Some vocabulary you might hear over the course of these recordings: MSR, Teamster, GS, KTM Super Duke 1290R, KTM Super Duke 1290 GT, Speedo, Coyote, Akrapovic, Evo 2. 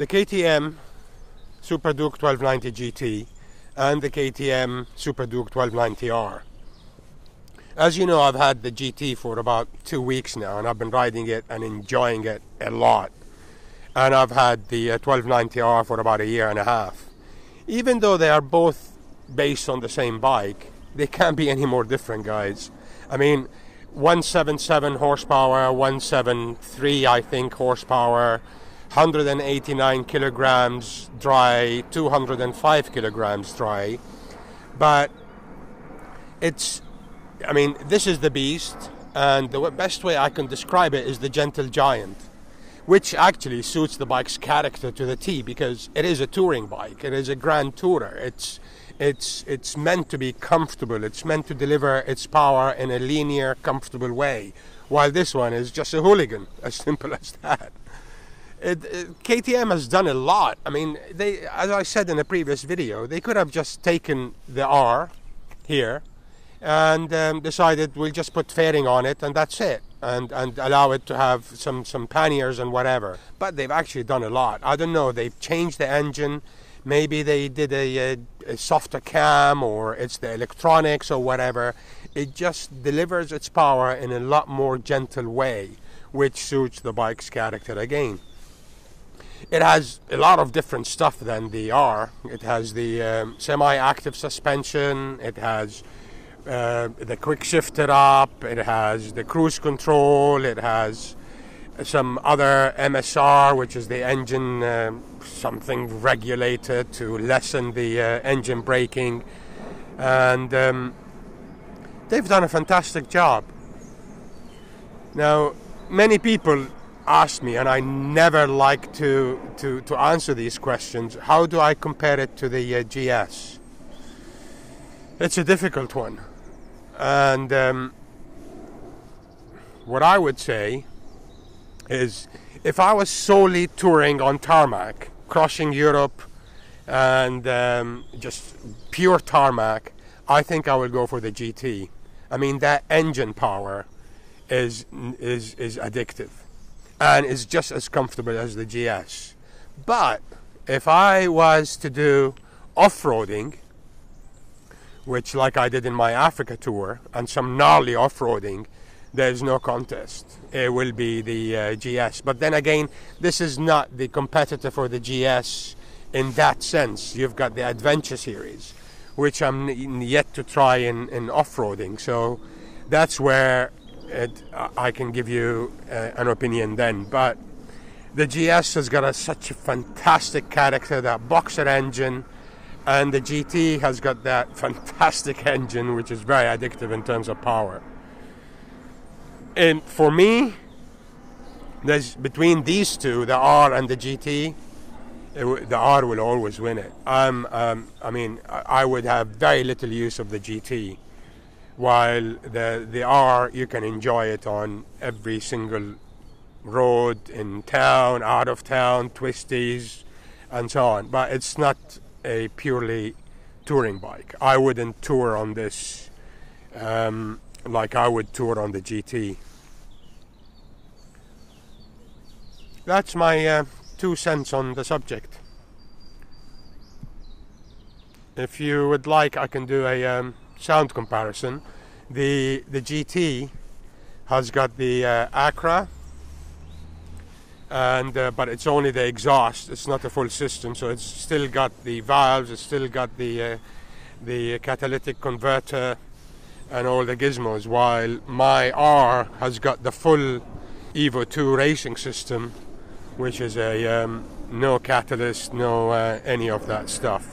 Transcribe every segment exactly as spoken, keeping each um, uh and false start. The K T M Super Duke twelve ninety G T and the K T M Super Duke twelve ninety R. As you know, I've had the G T for about two weeks now, and I've been riding it and enjoying it a lot. And I've had the uh, twelve ninety R for about a year and a half. Even though they are both based on the same bike, they can't be any more different, guys. I mean, one seventy-seven horsepower, one seventy-three, I think, horsepower, one hundred eighty-nine kilograms dry, two hundred five kilograms dry. But it's, I mean, this is the beast, and the best way I can describe it is the gentle giant, which actually suits the bike's character to the T, because it is a touring bike, it is a grand tourer, it's it's it's meant to be comfortable, it's meant to deliver its power in a linear, comfortable way, while this one is just a hooligan, as simple as that. It, it, K T M has done a lot. I mean, they, as I said in a previous video, they could have just taken the R here and um, decided we'll just put fairing on it and that's it, and and allow it to have some some panniers and whatever. But they've actually done a lot. I don't know, they've changed the engine, maybe they did a, a, a softer cam, or it's the electronics or whatever. It just delivers its power in a lot more gentle way, which suits the bike's character again. It has a lot of different stuff than the R. It has the um, semi-active suspension, it has Uh, the quick shifter up, it has the cruise control, it has some other M S R, which is the engine uh, something regulator to lessen the uh, engine braking, and um, they've done a fantastic job. Now, many people ask me, and I never like to to, to answer these questions, how do I compare it to the uh, G S? It's a difficult one. And um, what I would say is, if I was solely touring on tarmac, crossing Europe, and um, just pure tarmac, I think I would go for the G T. I mean, that engine power is, is, is addictive and is just as comfortable as the G S. But if I was to do off-roading, which like I did in my Africa tour, and some gnarly off-roading, there's no contest. It will be the uh, G S. But then again, this is not the competitor for the G S in that sense. You've got the Adventure Series, which I'm yet to try in, in off-roading. So that's where it, I can give you uh, an opinion then. But the G S has got a, such a fantastic character, that boxer engine. And the G T has got that fantastic engine, which is very addictive in terms of power. And for me, there's between these two, the R and the G T, it, the R will always win it. Um, um, I mean, I would have very little use of the G T, while the, the R, you can enjoy it on every single road, in town, out of town, twisties, and so on. But it's not a purely touring bike. I wouldn't tour on this um, like I would tour on the G T. That's my uh, two cents on the subject. If you would like, I can do a um, sound comparison. The, the G T has got the uh, Akra, and uh, but it's only the exhaust, it's not a full system, so it's still got the valves, it's still got the uh, the catalytic converter and all the gizmos, while my R has got the full Evo two racing system, which is a um, no catalyst, no uh, any of that stuff.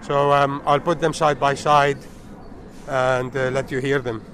So um, I'll put them side by side and uh, let you hear them.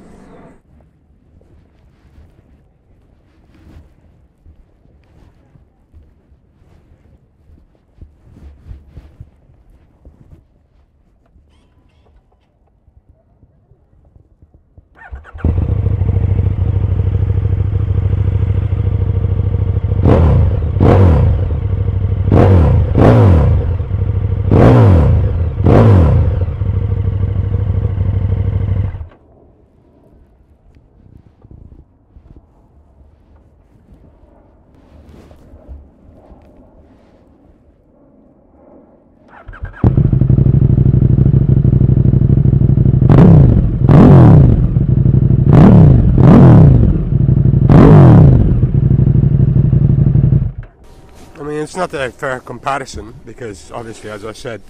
it's not a fair comparison because obviously, as I said,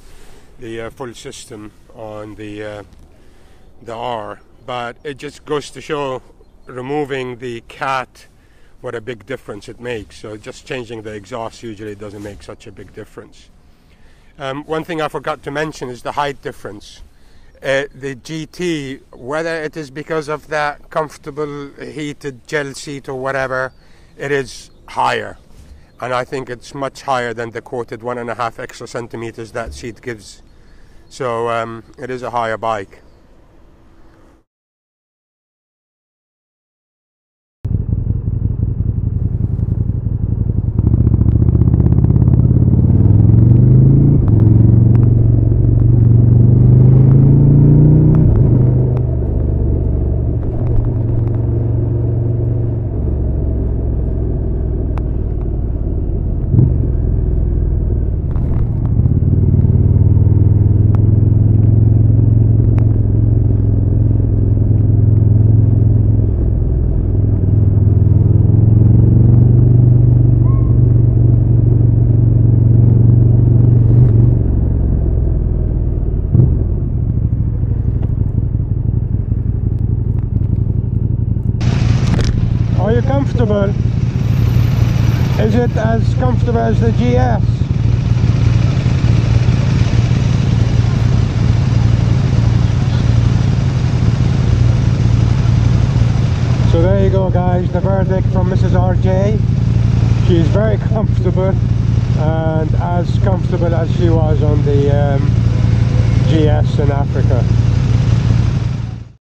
the uh, full system on the uh, the R, but it just goes to show removing the cat what a big difference it makes. So just changing the exhaust usually doesn't make such a big difference. Um, one thing I forgot to mention is the height difference. Uh, the G T, whether it is because of that comfortable heated gel seat or whatever, it is higher, and I think it's much higher than the quoted one and a half extra centimeters that seat gives. So um, it is a higher bike. Are you comfortable? Is it as comfortable as the G S? So there you go, guys, the verdict from Missus R J. She's very comfortable, and as comfortable as she was on the um, G S in Africa.